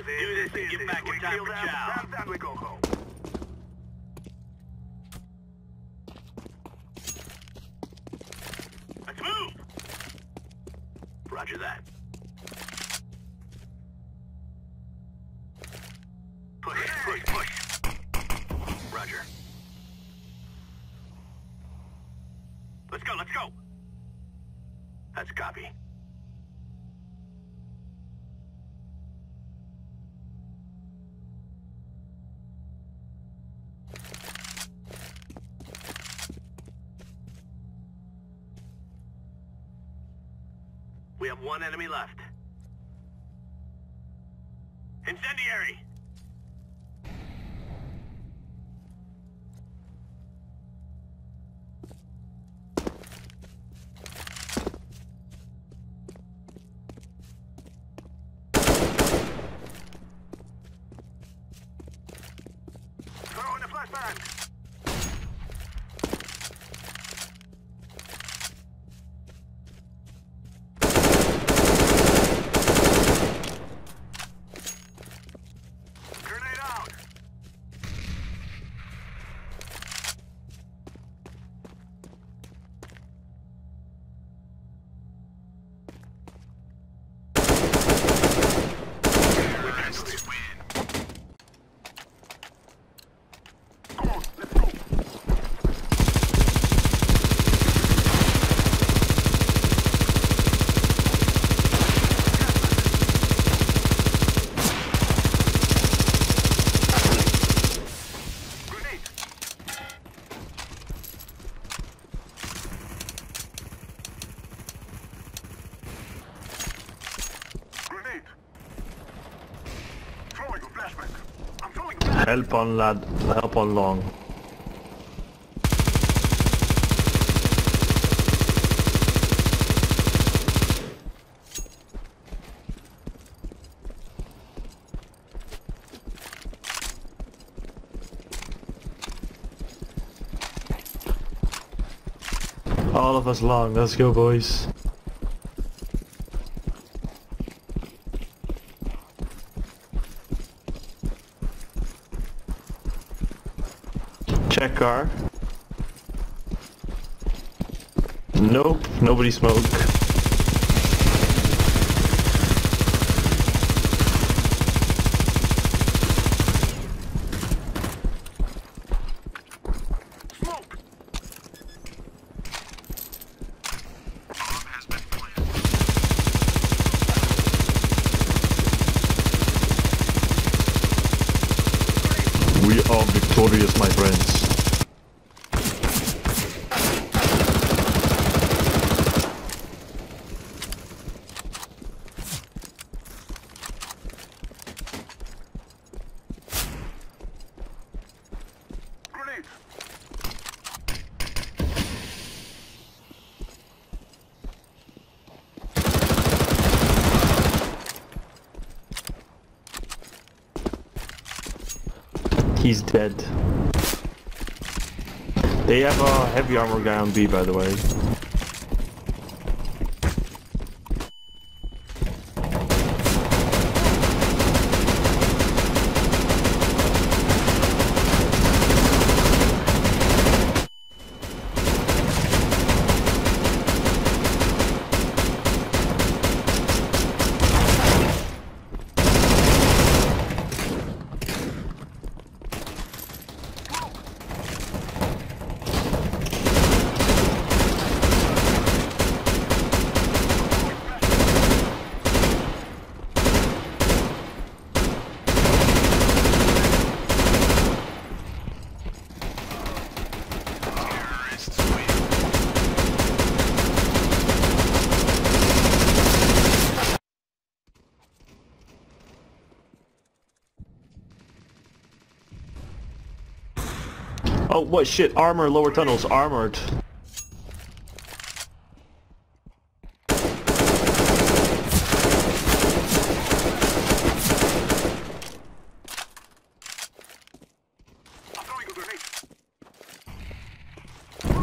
Do this and get back in time for chow. Then we go home. Let's move! Roger that. Push. Roger. Let's go! That's a copy. We have one enemy left. Incendiary! Throw in the flashbang! Help on lad, help on long. All of us long, let's go boys. Check car. Nope, nobody smoke. Smoke. Bomb has been planted. We are victorious, my friends. He's dead. They have a heavy armor guy on B, by the way. Oh, what shit? Armor, lower tunnels, armored.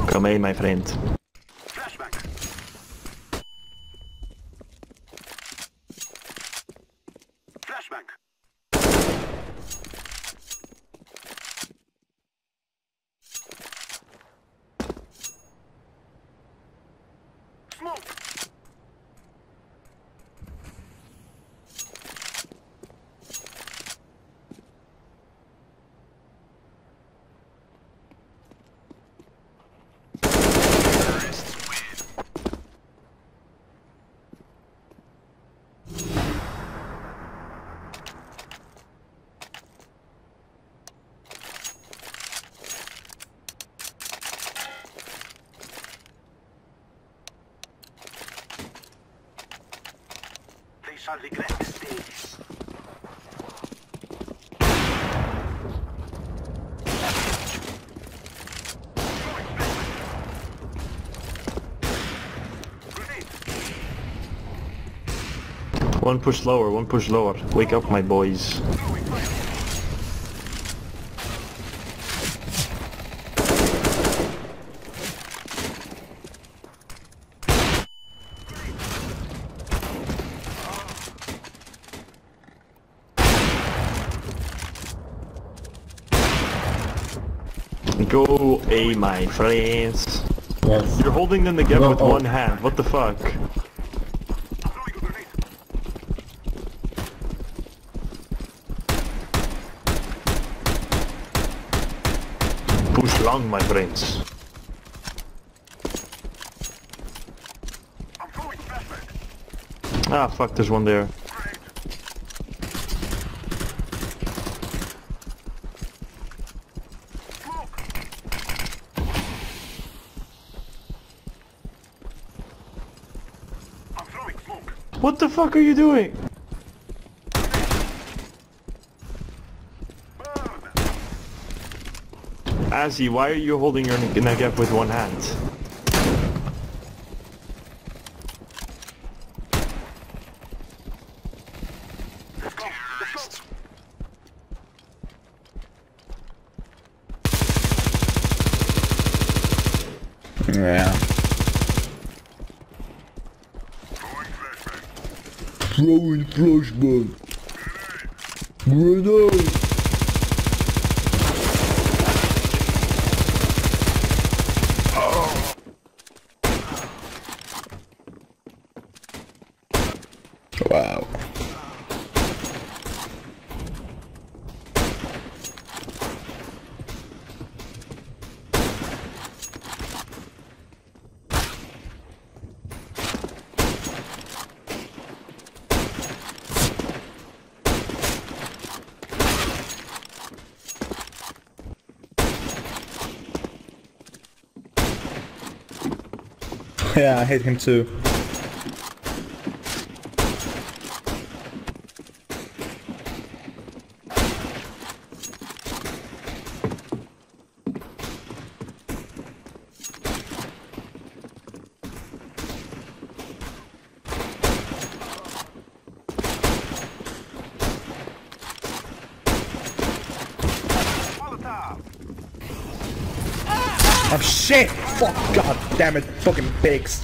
Come in, my friend. Flashback. shall regret this day. One push lower, one push lower. Wake up, my boys. Go A, my friends. Yes. You're holding them together with one hand. What the fuck? Push long, my friends. Ah, fuck, there's one there. What the fuck are you doing? Azzy, why are you holding your negev with one hand? Let's go. Let's go. Throwing flashbang! Grenade! Oh. Wow. Yeah, I hate him too. Oh shit! Fuck, god damn it, fucking pigs.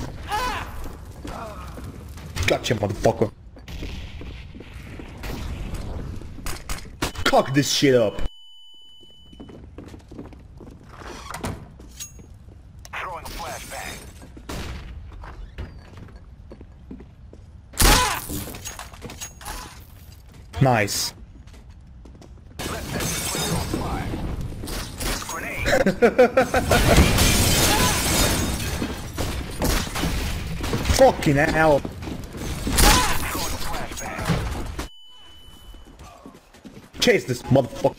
Gotcha, motherfucker. Cock this shit up. Throwing a flashbang. Nice. Fucking hell. Chase this motherfucker.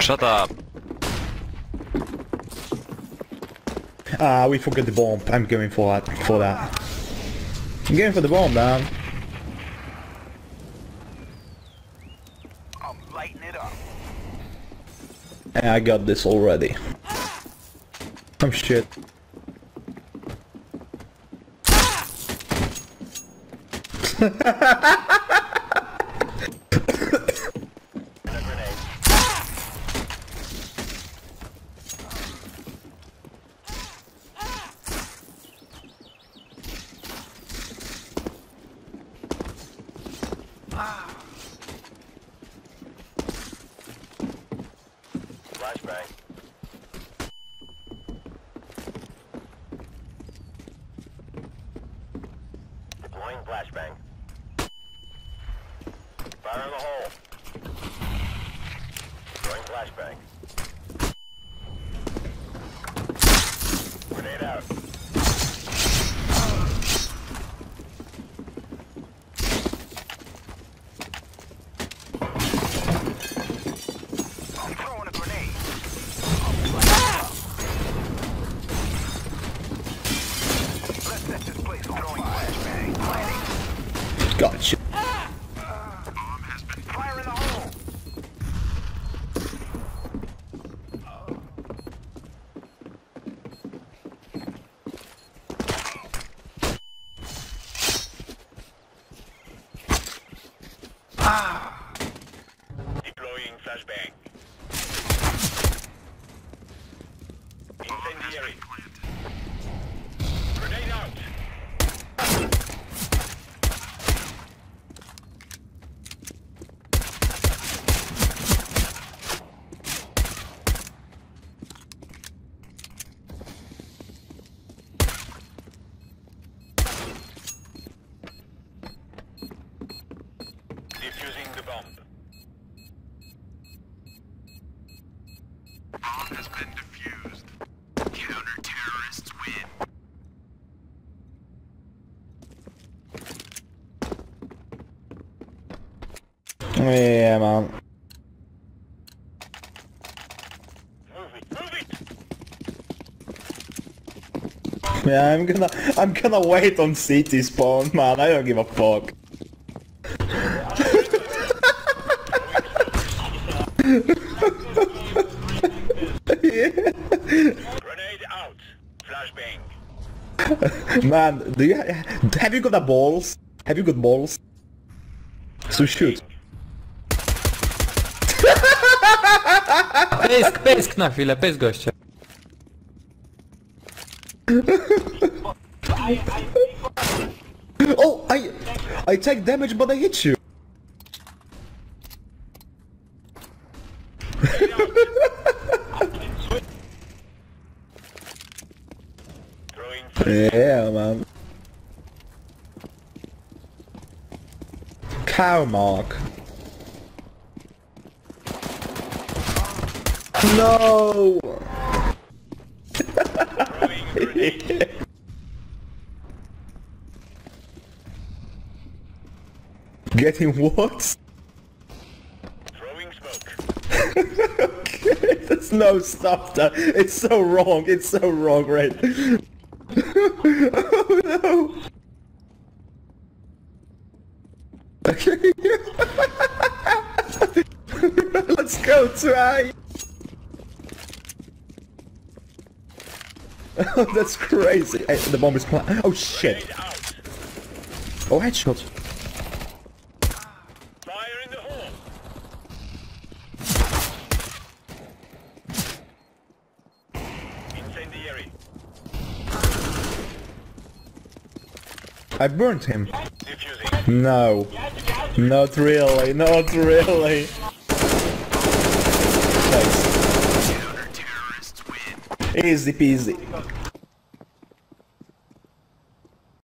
Shut up. Ah, we forgot the bomb. I'm going for that. I'm going for the bomb, man. I'm lighting it up. I got this already. Some shit. Flashbang. Deploying flashbang. Fire in the hole. Deploying flashbang. Grenade out. I'm throwing a grenade. Gotcha. Yeah, man. Yeah, I'm gonna wait on CT spawn, man. I don't give a fuck. Grenade out. Flashbang. Man, have you got the balls? Have you got balls? So shoot. Pysk, pysk na chwilę, pysk gościa. Oh, I take damage, but I hit you. Yeah, man. Cow mark. No. Yeah. Getting what? Throwing smoke. Okay, there's no stuff done. It's so wrong. It's so wrong, right? Oh no. Okay. Let's go try. Oh, that's crazy. Hey, the bomb is planted. Oh shit. Oh, headshot. Fire in the hole. Incendiary. I burned him. No. Not really. Not really. Nice. Easy peasy.